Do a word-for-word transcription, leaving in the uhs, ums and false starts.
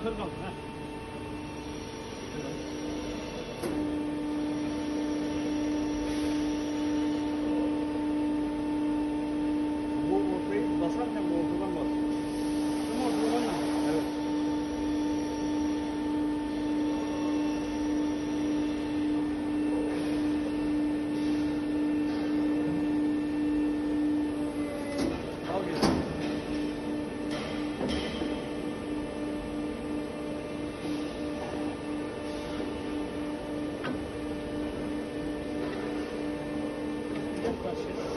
yukarı kaldır. Ha. Bu ortayı basarken bu ortadan bas. Bu ortadan mı? Evet. Al gel. Gracias.